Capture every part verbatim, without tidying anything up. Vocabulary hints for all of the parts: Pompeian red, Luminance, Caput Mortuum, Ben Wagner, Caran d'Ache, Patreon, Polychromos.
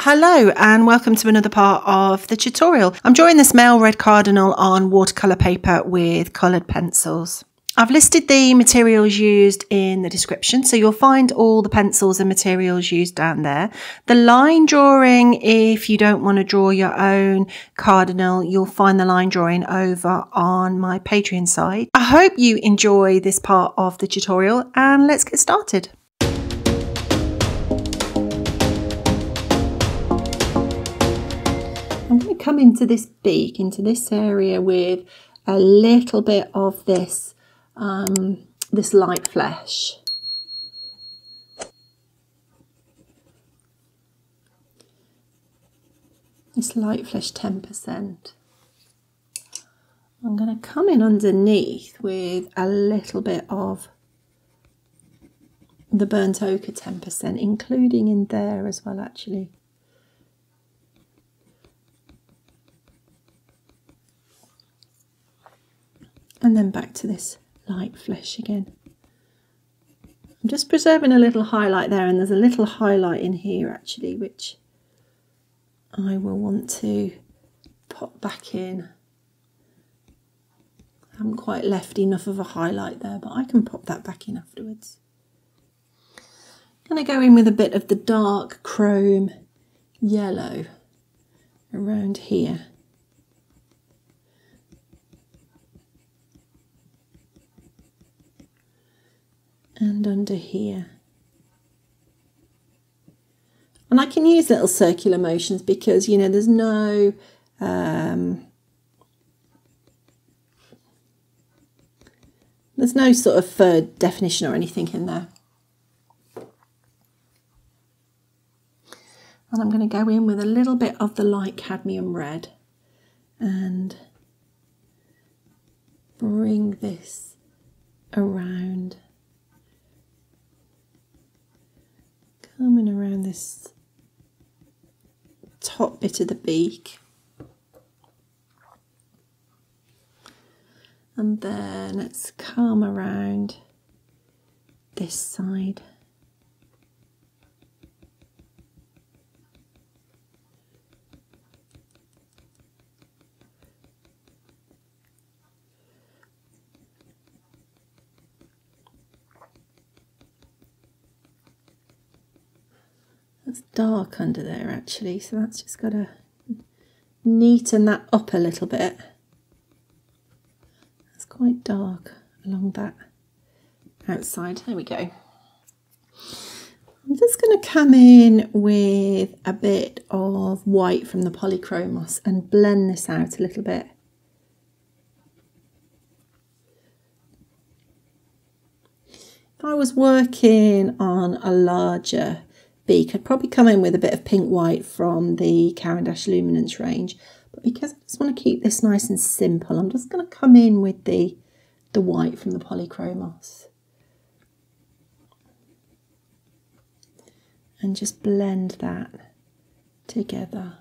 Hello and welcome to another part of the tutorial. I'm drawing this male red cardinal on watercolour paper with coloured pencils. I've listed the materials used in the description, so you'll find all the pencils and materials used down there. The line drawing, if you don't want to draw your own cardinal, you'll find the line drawing over on my Patreon site. I hope you enjoy this part of the tutorial and let's get started. I'm going to come into this beak, into this area with a little bit of this, um, this light flesh. This light flesh ten percent. I'm going to come in underneath with a little bit of the burnt ochre ten percent, including in there as well actually. And then back to this light flesh again. I'm just preserving a little highlight there, and there's a little highlight in here actually which I will want to pop back in. I haven't quite left enough of a highlight there, but I can pop that back in afterwards. I'm going to go in with a bit of the dark chrome yellow around here. And under here. And I can use little circular motions because, you know, there's no um, there's no sort of uh, definition or anything in there. And I'm going to go in with a little bit of the light cadmium red and bring this around. Coming around this top bit of the beak, and then let's come around this side. It's dark under there actually, so that's just got to neaten that up a little bit. It's quite dark along that outside. There we go. I'm just going to come in with a bit of white from the Polychromos and blend this out a little bit. If I was working on a larger beak, I'd probably come in with a bit of pink white from the Caran d'Ache Luminance range, but because I just want to keep this nice and simple, I'm just going to come in with the the white from the Polychromos and just blend that together.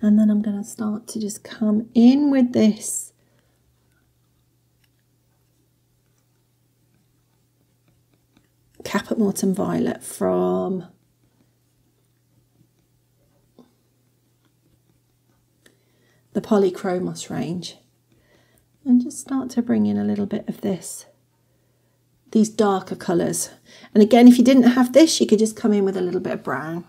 And then I'm going to start to just come in with this Caput Mortuum Violet from the Polychromos range, and just start to bring in a little bit of this, these darker colours. And again, if you didn't have this, you could just come in with a little bit of brown.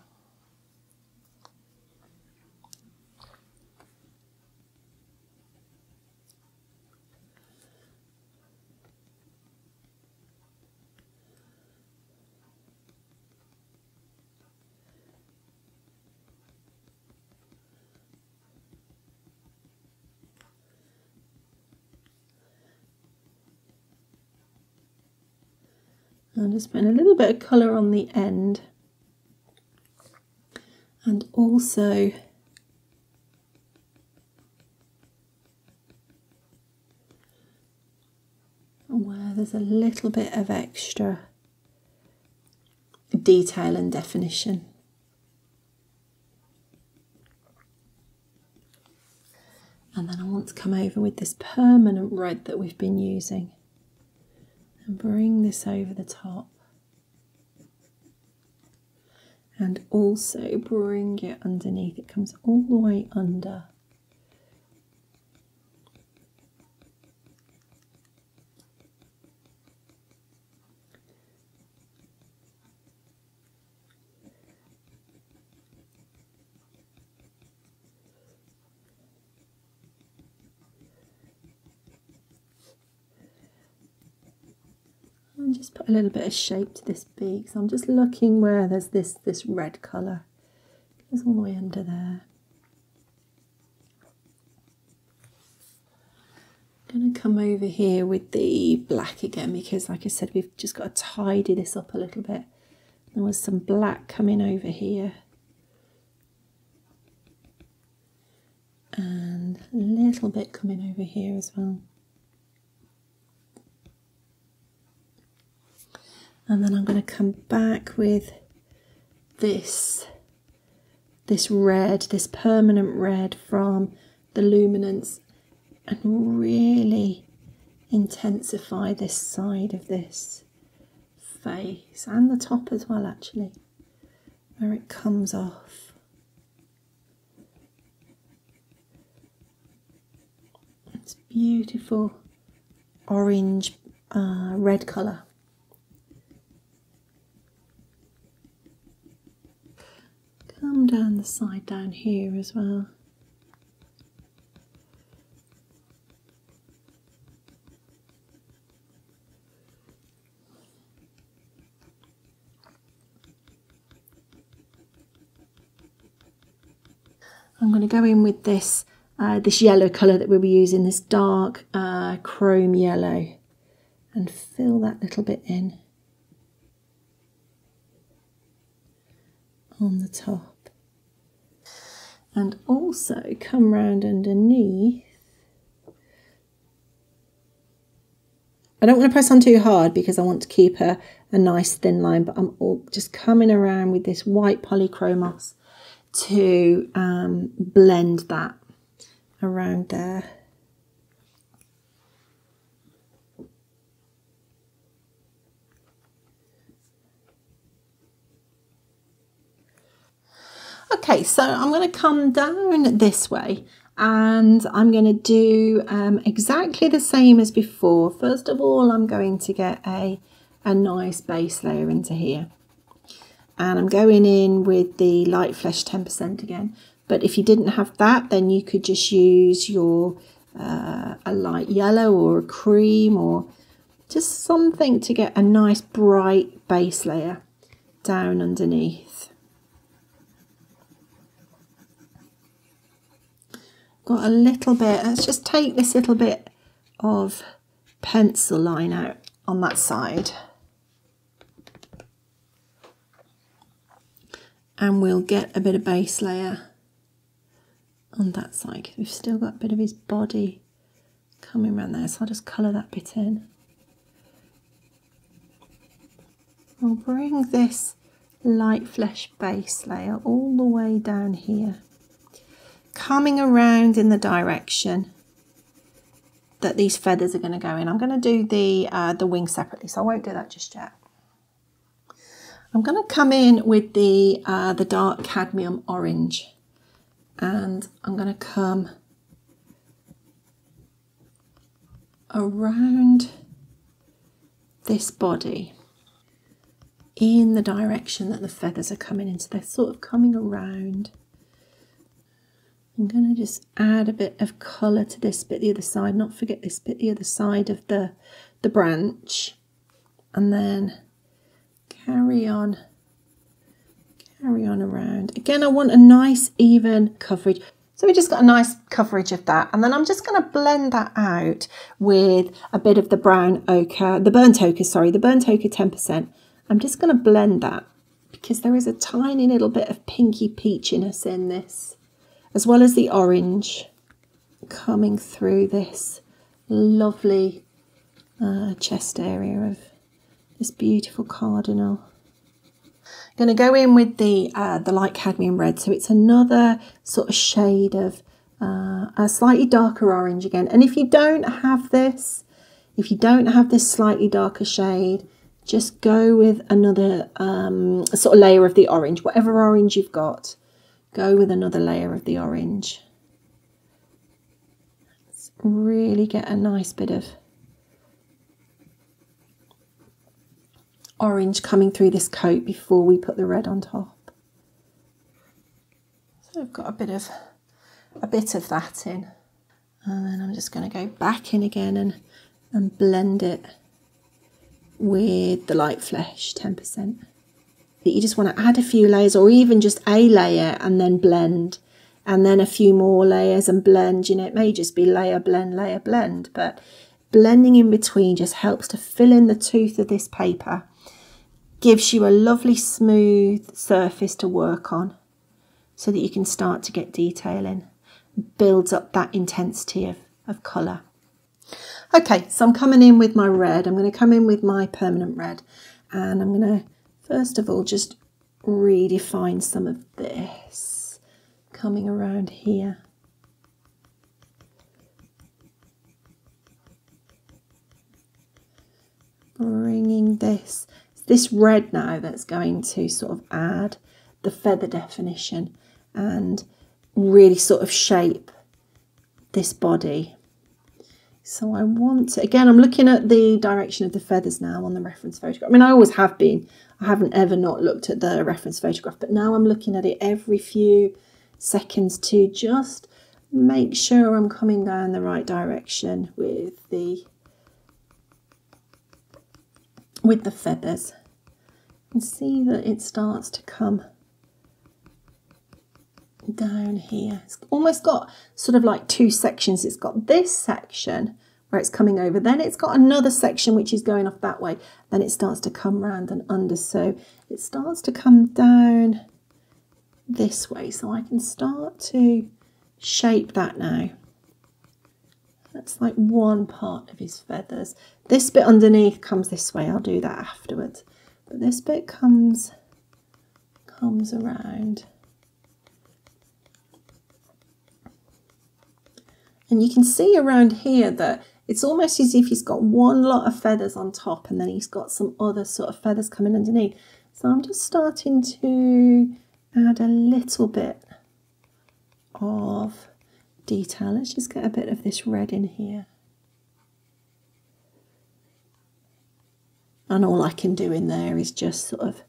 I'm just putting a little bit of colour on the end, and also where there's a little bit of extra detail and definition. And then I want to come over with this permanent red that we've been using. Bring this over the top and also bring it underneath. It comes all the way under. Just put a little bit of shape to this beak, so I'm just looking where there's this this red colour. It goes all the way under there. I'm going to come over here with the black again, because like I said, we've just got to tidy this up a little bit. There was some black coming over here. And a little bit coming over here as well. And then I'm going to come back with this, this red, this permanent red from the Luminance, and really intensify this side of this face and the top as well, actually, where it comes off. It's beautiful orange, uh, red colour. Come down the side down here as well. I'm going to go in with this uh, this yellow colour that we were using, this dark uh, chrome yellow, and fill that little bit in on the top, and also come round underneath. I don't want to press on too hard because I want to keep a, a nice thin line, but I'm all just coming around with this white Polychromos to um, blend that around there. Okay, so I'm going to come down this way and I'm going to do um, exactly the same as before. First of all, I'm going to get a, a nice base layer into here. And I'm going in with the Light Flesh ten percent again. But if you didn't have that, then you could just use your uh, a light yellow or a cream or just something to get a nice bright base layer down underneath. Got a little bit, let's just take this little bit of pencil line out on that side, and we'll get a bit of base layer on that side. We've still got a bit of his body coming around there, so I'll just colour that bit in. I'll bring this Light Flesh base layer all the way down here, coming around in the direction that these feathers are going to go in. I'm going to do the uh, the wing separately, so I won't do that just yet. I'm going to come in with the uh, the dark cadmium orange, and I'm going to come around this body in the direction that the feathers are coming in. So they're sort of coming around. I'm going to just add a bit of colour to this bit, the other side, not forget this bit, the other side of the, the branch, and then carry on, carry on around. Again, I want a nice even coverage. So we just got a nice coverage of that, and then I'm just going to blend that out with a bit of the brown ochre, the burnt ochre, sorry, the burnt ochre ten percent. I'm just going to blend that because there is a tiny little bit of pinky peachiness in this, as well as the orange coming through this lovely uh, chest area of this beautiful cardinal. I'm going to go in with the uh, the light cadmium red, so it's another sort of shade of uh, a slightly darker orange again. And if you don't have this, if you don't have this slightly darker shade, just go with another um, sort of layer of the orange. Whatever orange you've got, go with another layer of the orange. Let's really get a nice bit of orange coming through this coat before we put the red on top. So I've got a bit of a bit of that in, and then I'm just going to go back in again and and blend it with the light flesh ten percent. But you just want to add a few layers, or even just a layer and then blend, and then a few more layers and blend. You know, it may just be layer, blend, layer, blend, but blending in between just helps to fill in the tooth of this paper. Gives you a lovely smooth surface to work on so that you can start to get detail in. Builds up that intensity of, of colour. Okay, so I'm coming in with my red. I'm going to come in with my permanent red, and I'm going to first of all just redefine some of this coming around here. Bringing this, it's this red now that's going to sort of add the feather definition and really sort of shape this body. So I want to, again, I'm looking at the direction of the feathers now on the reference photograph. I mean, I always have been. I haven't ever not looked at the reference photograph, but now I'm looking at it every few seconds to just make sure I'm coming down the right direction with the with the feathers, and see that it starts to come down here. It's almost got sort of like two sections. It's got this section where it's coming over, then it's got another section which is going off that way, then it starts to come round and under, so it starts to come down this way, so I can start to shape that now. That's like one part of his feathers. This bit underneath comes this way. I'll do that afterwards. But this bit comes, comes around. And you can see around here that it's almost as if he's got one lot of feathers on top and then he's got some other sort of feathers coming underneath. So I'm just starting to add a little bit of detail. Let's just get a bit of this red in here. And all I can do in there is just sort of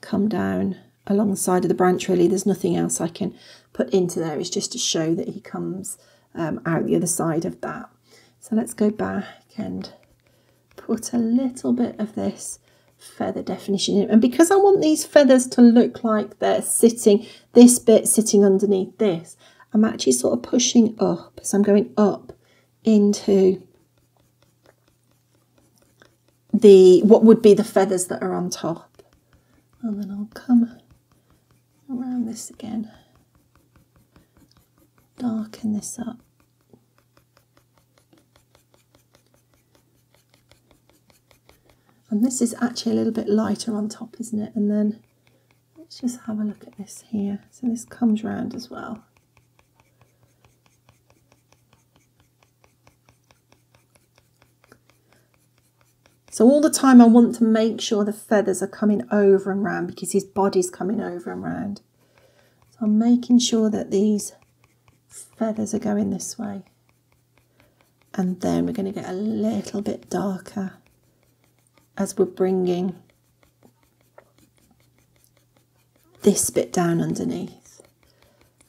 come down along the side of the branch, really. There's nothing else I can put into there. It's just to show that he comes um, out the other side of that. So let's go back and put a little bit of this feather definition in. And because I want these feathers to look like they're sitting, this bit sitting underneath this, I'm actually sort of pushing up, so I'm going up into the what would be the feathers that are on top, and then I'll come around this again, darken this up. And this is actually a little bit lighter on top, isn't it? And then let's just have a look at this here. So this comes round as well. So all the time I want to make sure the feathers are coming over and round, because his body's coming over and round. So I'm making sure that these feathers are going this way. And then we're going to get a little bit darker as we're bringing this bit down underneath.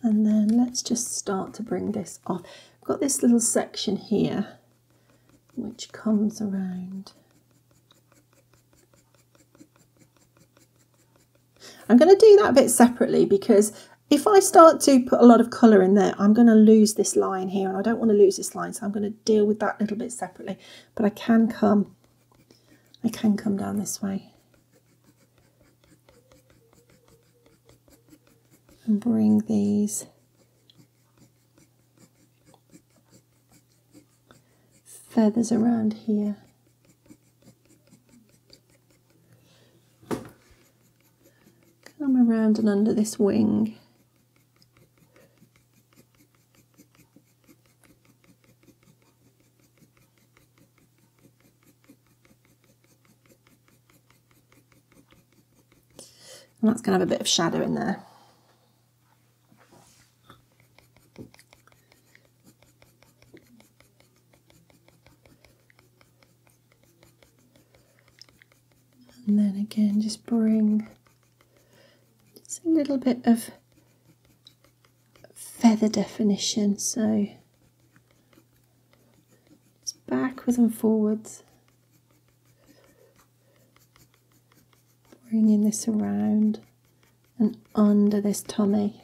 And then let's just start to bring this off. I've got this little section here which comes around. I'm going to do that a bit separately, because if I start to put a lot of colour in there, I'm going to lose this line here, and I don't want to lose this line, so I'm going to deal with that little bit separately. But I can come, I can come down this way and bring these feathers around here. Come around and under this wing. And that's going to have a bit of shadow in there. And then again, just bring just a little bit of feather definition, so just backwards and forwards, bringing this around and under this tummy.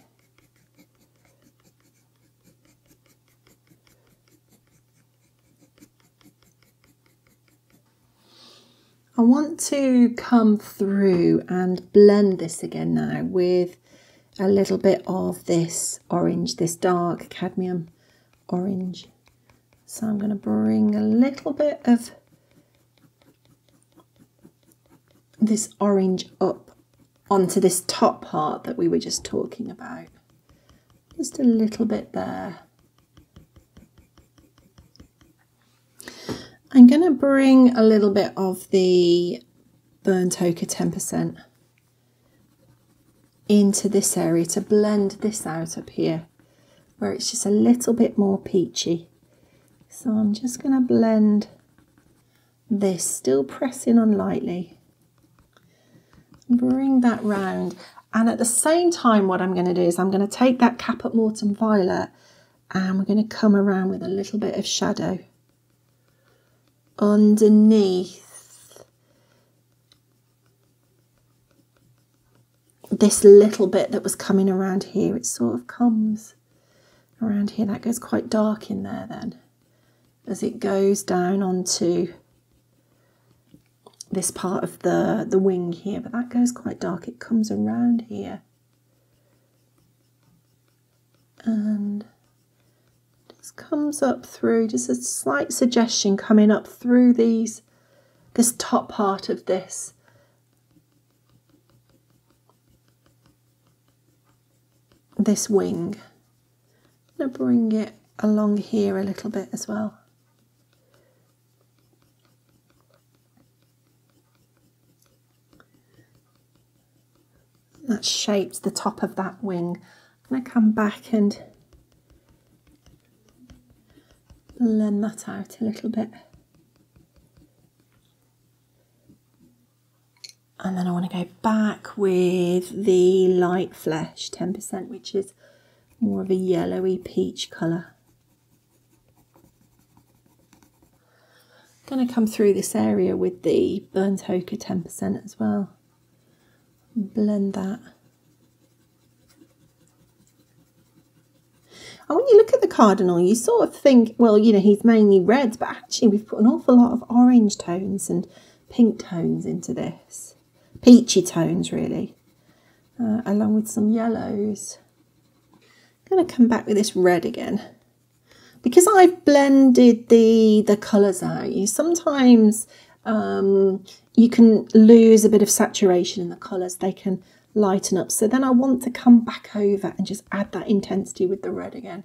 I want to come through and blend this again now with a little bit of this orange, this dark cadmium orange. So I'm going to bring a little bit of this orange up onto this top part that we were just talking about. Just a little bit there. I'm going to bring a little bit of the burnt ochre ten percent into this area to blend this out up here where it's just a little bit more peachy. So I'm just going to blend this, still pressing on lightly. Bring that round, and at the same time what I'm going to do is I'm going to take that Caput Mortuum violet and we're going to come around with a little bit of shadow underneath this little bit that was coming around here. It sort of comes around here. That goes quite dark in there then as it goes down onto this part of the the wing here, but that goes quite dark. It comes around here and comes up through, just a slight suggestion coming up through these, this top part of this. This wing. I'm going to bring it along here a little bit as well. That shapes the top of that wing. I'm going to come back and blend that out a little bit, and then I want to go back with the light flesh ten percent, which is more of a yellowy peach colour. I'm going to come through this area with the burnt ochre ten percent as well, blend that. And when you look at the cardinal, you sort of think, well, you know, he's mainly reds, but actually we've put an awful lot of orange tones and pink tones into this. Peachy tones, really, uh, along with some yellows. I'm going to come back with this red again. Because I've blended the, the colours out, you sometimes um, you can lose a bit of saturation in the colours. They can lighten up, so then I want to come back over and just add that intensity with the red again.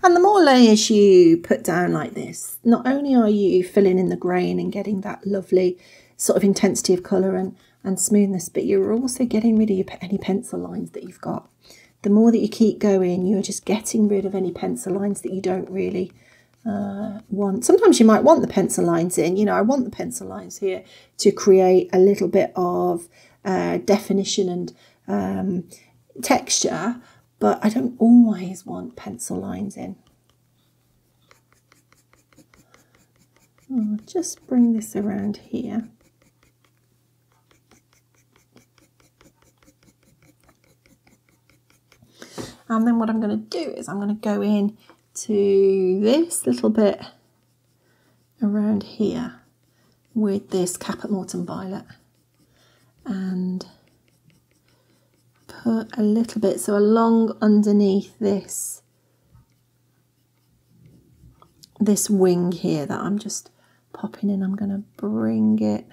And the more layers you put down like this, not only are you filling in the grain and getting that lovely sort of intensity of colour and, and smoothness, but you're also getting rid of your, any pencil lines that you've got. The more that you keep going, you're just getting rid of any pencil lines that you don't really Uh, want. Sometimes you might want the pencil lines in, you know, I want the pencil lines here to create a little bit of uh, definition and um, texture, but I don't always want pencil lines in. I'll just bring this around here. And then what I'm going to do is I'm going to go in to this little bit around here with this Caput Mortuum violet and put a little bit, so along underneath this this wing here that I'm just popping in, I'm going to bring it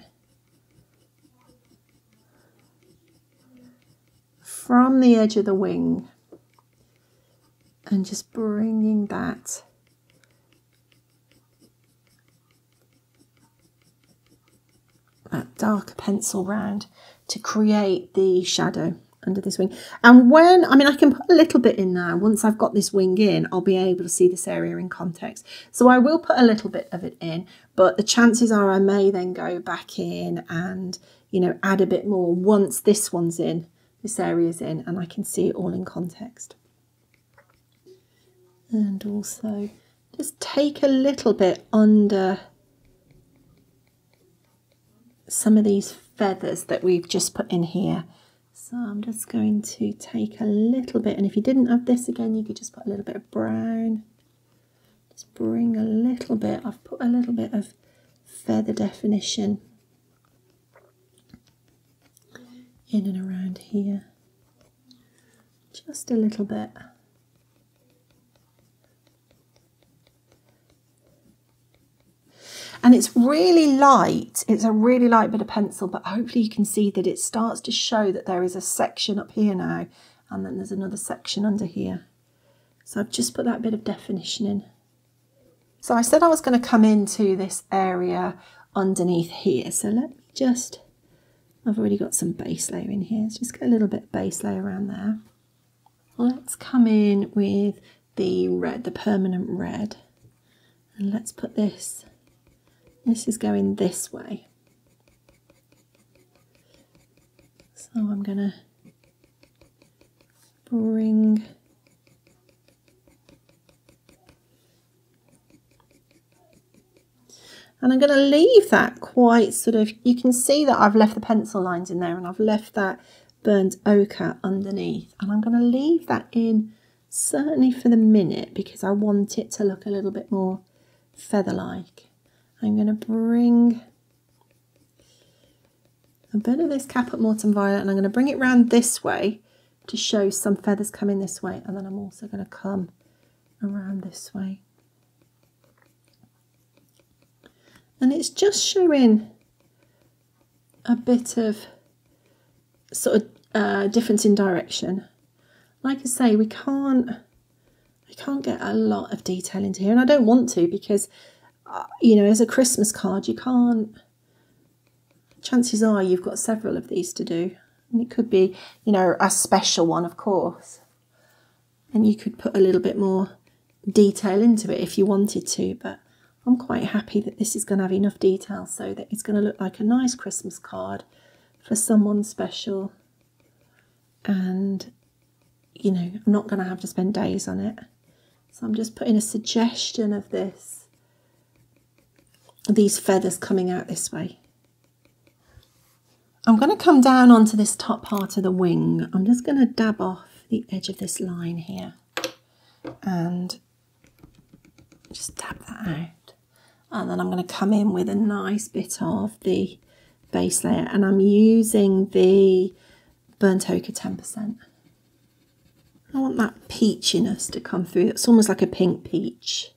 from the edge of the wing and just bringing that that darker pencil round to create the shadow under this wing. And when, I mean, I can put a little bit in there. Once I've got this wing in, I'll be able to see this area in context. So I will put a little bit of it in, but the chances are I may then go back in and, you know, add a bit more once this one's in, this area's in, and I can see it all in context. And also just take a little bit under some of these feathers that we've just put in here. So I'm just going to take a little bit, and if you didn't have this again, you could just put a little bit of brown. Just bring a little bit, I've put a little bit of feather definition in and around here. Just a little bit. And it's really light, it's a really light bit of pencil, but hopefully you can see that it starts to show that there is a section up here now, and then there's another section under here. So I've just put that bit of definition in. So I said I was going to come into this area underneath here, so let me just, I've already got some base layer in here, so just get a little bit of base layer around there. Let's come in with the red, the permanent red, and let's put this. This is going this way. So I'm going to bring and I'm going to leave that quite sort of, you can see that I've left the pencil lines in there and I've left that burnt ochre underneath, and I'm going to leave that in certainly for the minute because I want it to look a little bit more feather-like. I'm going to bring a bit of this Caput Mortuum Violet and I'm going to bring it round this way to show some feathers coming this way, and then I'm also going to come around this way. And it's just showing a bit of sort of uh, difference in direction. Like I say, we can't, we can't get a lot of detail into here, and I don't want to because you know, as a Christmas card, you can't, chances are you've got several of these to do. And it could be, you know, a special one, of course. And you could put a little bit more detail into it if you wanted to, but I'm quite happy that this is going to have enough detail so that it's going to look like a nice Christmas card for someone special. And, you know, I'm not going to have to spend days on it. So I'm just putting a suggestion of this. These feathers coming out this way. I'm going to come down onto this top part of the wing. I'm just going to dab off the edge of this line here and just dab that out, and then I'm going to come in with a nice bit of the base layer, and I'm using the burnt ochre ten percent. I want that peachiness to come through. It's almost like a pink peach.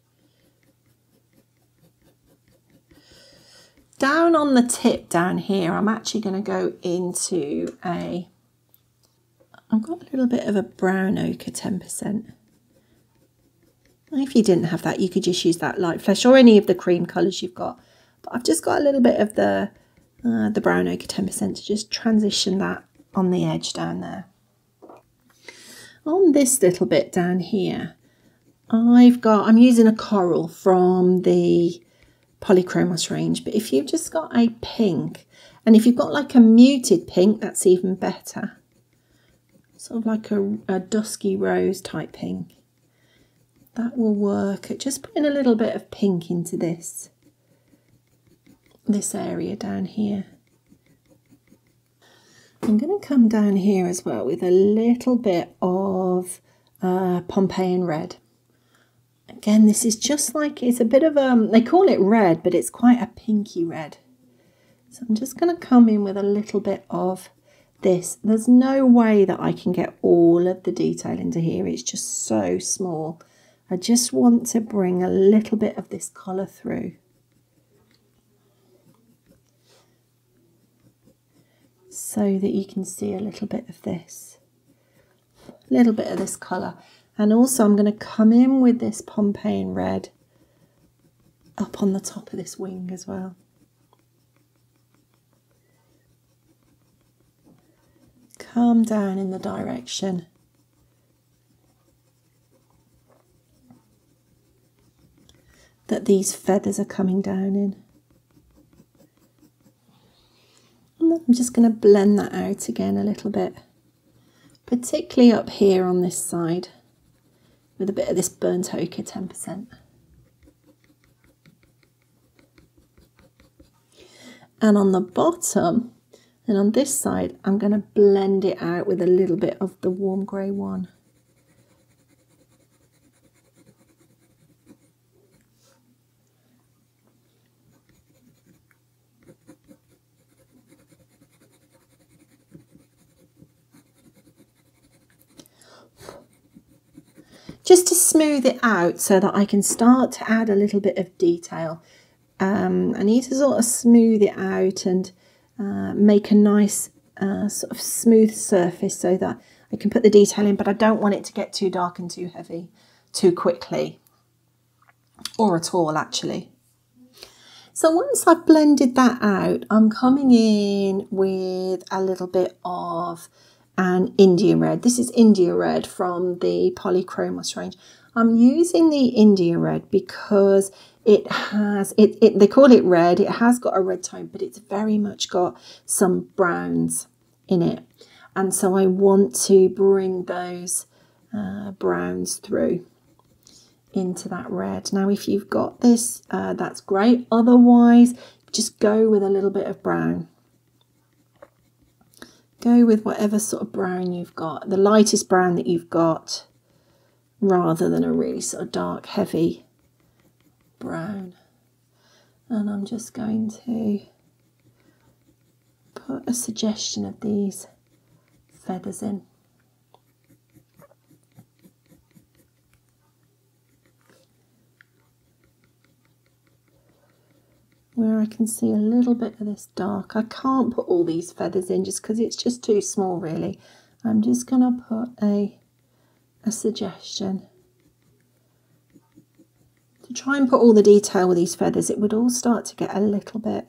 Down on the tip down here, I'm actually going to go into a, I've got a little bit of a brown ochre ten percent. If you didn't have that, you could just use that light flesh or any of the cream colours you've got. But I've just got a little bit of the, uh, the brown ochre ten percent to just transition that on the edge down there. On this little bit down here, I've got, I'm using a coral from the Polychromos range, but if you've just got a pink, and if you've got like a muted pink, that's even better, sort of like a, a dusky rose type pink, that will work. Just putting a little bit of pink into this this area down here. I'm going to come down here as well with a little bit of uh, Pompeian red. Again, this is just like, it's a bit of um they call it red, but it's quite a pinky red. So I'm just going to come in with a little bit of this. There's no way that I can get all of the detail into here. It's just so small. I just want to bring a little bit of this colour through. So that you can see a little bit of this. A little bit of this colour. And also I'm going to come in with this Pompeian red up on the top of this wing as well. come down in the direction that these feathers are coming down in. And I'm just going to blend that out again a little bit, particularly up here on this side with a bit of this burnt ochre ten percent. And on the bottom and on this side, I'm going to blend it out with a little bit of the warm grey one. Just to smooth it out so that I can start to add a little bit of detail. Um, I need to sort of smooth it out and uh, make a nice uh, sort of smooth surface so that I can put the detail in, but I don't want it to get too dark and too heavy too quickly, or at all actually. So once I've blended that out, I'm coming in with a little bit of and Indian Red. This is India Red from the Polychromos range. I'm using the India Red because it has, it, it, they call it red, it has got a red tone, but it's very much got some browns in it. And so I want to bring those uh, browns through into that red. Now, if you've got this, uh, that's great. Otherwise, just go with a little bit of brown. Go with whatever sort of brown you've got, the lightest brown that you've got, rather than a really sort of dark, heavy brown. And I'm just going to put a suggestion of these feathers in. Where I can see a little bit of this dark. I can't put all these feathers in just because it's just too small really. I'm just going to put a, a suggestion to try and put all the detail with these feathers. It would all start to get a little bit,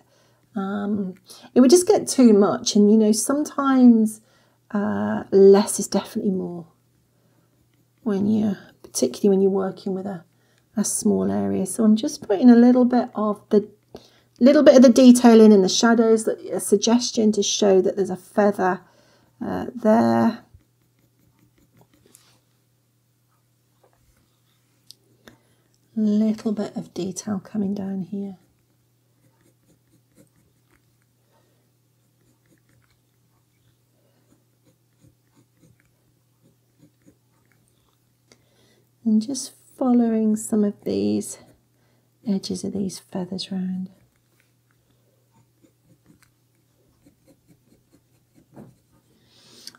um, it would just get too much, and you know sometimes uh, less is definitely more, when you're, particularly when you're working with a, a small area. So I'm just putting a little bit of the little bit of the detail in in the shadows, a suggestion to show that there's a feather uh, there. Little bit of detail coming down here. And just following some of these edges of these feathers round.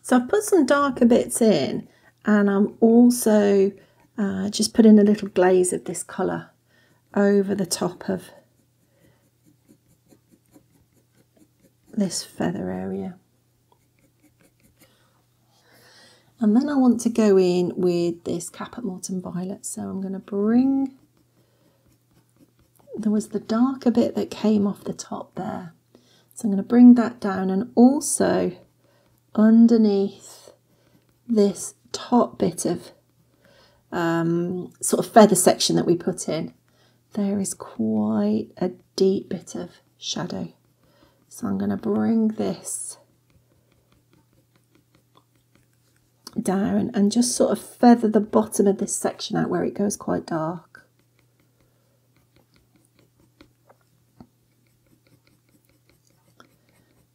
So I've put some darker bits in, and I'm also uh, just putting a little glaze of this colour over the top of this feather area. And then I want to go in with this Caput Mortuum Violet, so I'm going to bring, there was the darker bit that came off the top there, so I'm going to bring that down, and also underneath this top bit of um, sort of feather section that we put in, there is quite a deep bit of shadow. So I'm going to bring this down and just sort of feather the bottom of this section out where it goes quite dark.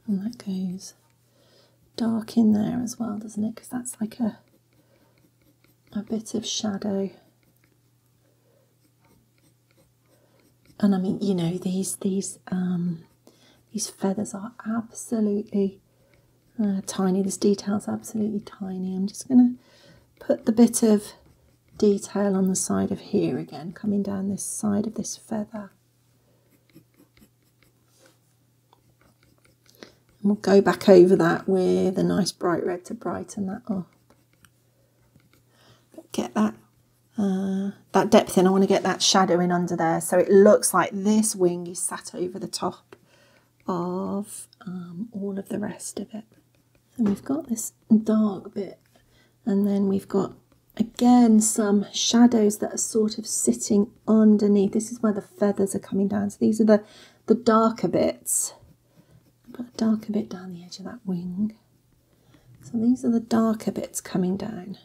And that goes dark in there as well, doesn't it, because that's like a a bit of shadow. And I mean, you know, these these um these feathers are absolutely uh, tiny. This detail's absolutely tiny. I'm just gonna put the bit of detail on the side of here again, coming down this side of this feather. We'll go back over that with a nice bright red to brighten that up. But get that uh, that depth in. I want to get that shadow in under there, so it looks like this wing is sat over the top of um, all of the rest of it. and we've got this dark bit, and then we've got again some shadows that are sort of sitting underneath. This is where the feathers are coming down, so these are the the darker bits. I've got a darker bit down the edge of that wing, so these are the darker bits coming down.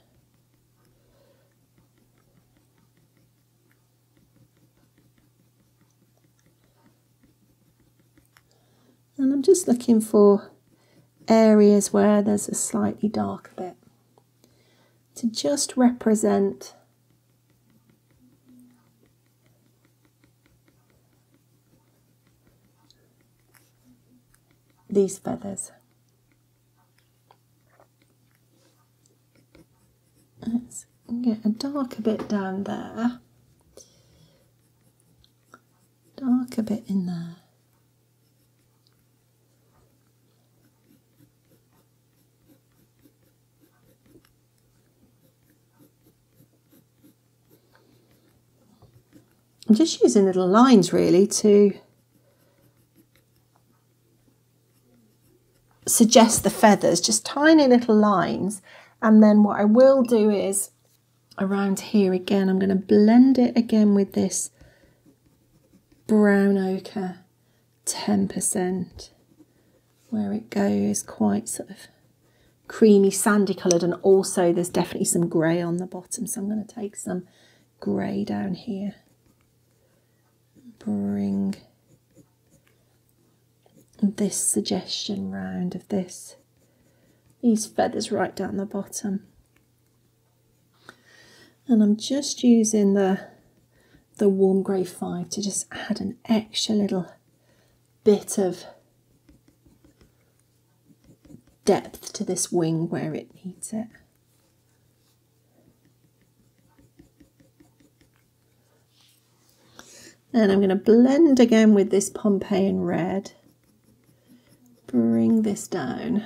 And I'm just looking for areas where there's a slightly dark bit to just represent these feathers. Let's get a darker bit down there, darker bit in there. I'm just using little lines really to suggest the feathers, just tiny little lines. And then what I will do is around here again, I'm going to blend it again with this brown ochre ten percent, where it goes quite sort of creamy, sandy coloured, and also there's definitely some grey on the bottom, so I'm going to take some grey down here. Bring this suggestion round of this, these feathers right down the bottom. And I'm just using the the warm grey five to just add an extra little bit of depth to this wing where it needs it. And I'm going to blend again with this Pompeian red, bring this down.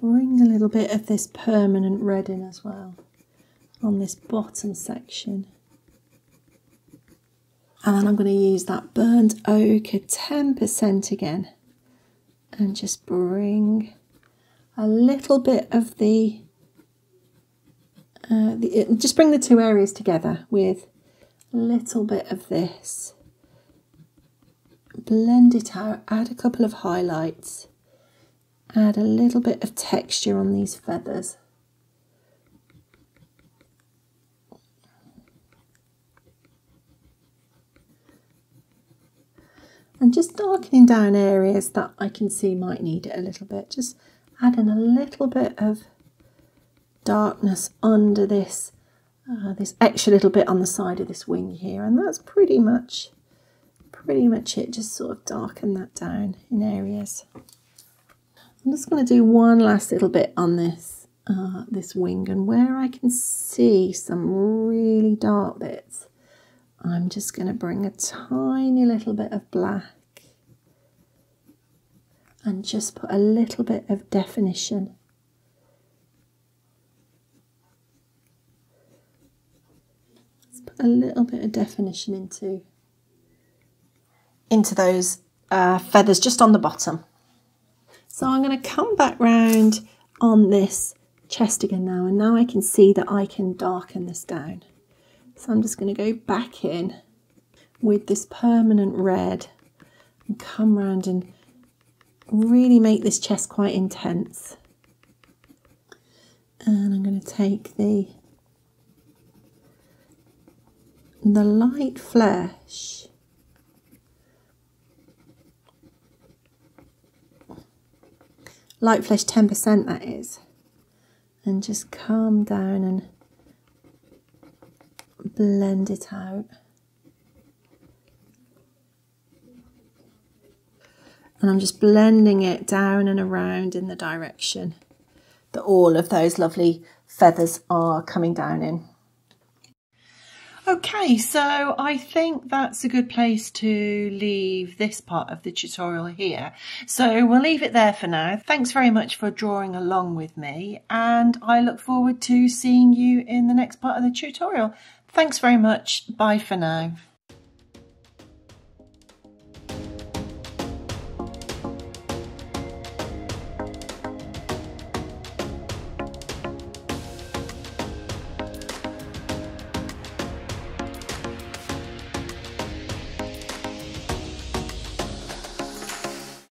Bring a little bit of this permanent red in as well on this bottom section. And I'm going to use that burnt ochre ten percent again and just bring a little bit of the, uh, the it, just bring the two areas together with a little bit of this. Blend it out, add a couple of highlights. Add a little bit of texture on these feathers. And just darkening down areas that I can see might need it a little bit. Just adding a little bit of darkness under this, uh, this extra little bit on the side of this wing here. And that's pretty much, pretty much it. Just sort of darken that down in areas. I'm just going to do one last little bit on this uh, this wing, and where I can see some really dark bits, I'm just going to bring a tiny little bit of black and just put a little bit of definition. Let's put a little bit of definition into, into those uh, feathers just on the bottom. So I'm going to come back round on this chest again now, and now I can see that I can darken this down. So I'm just going to go back in with this permanent red and come round and really make this chest quite intense. And I'm going to take the, the light flesh. Light flesh ten percent that is, and just calm down and blend it out. And I'm just blending it down and around in the direction that all of those lovely feathers are coming down in. Okay, so I think that's a good place to leave this part of the tutorial here. So we'll leave it there for now. Thanks very much for drawing along with me, and I look forward to seeing you in the next part of the tutorial. Thanks very much. Bye for now.